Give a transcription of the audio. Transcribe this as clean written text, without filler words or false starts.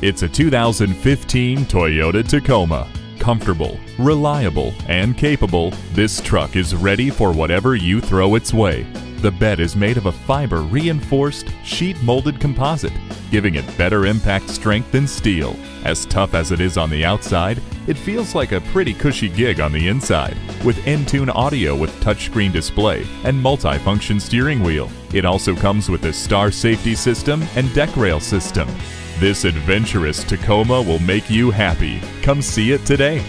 It's a 2015 Toyota Tacoma. Comfortable, reliable, and capable, this truck is ready for whatever you throw its way. The bed is made of a fiber-reinforced, sheet-molded composite, giving it better impact strength than steel. As tough as it is on the outside, it feels like a pretty cushy gig on the inside. With Entune audio with touchscreen display and multi-function steering wheel, it also comes with a star safety system and deck rail system. This adventurous Tacoma will make you happy. Come see it today.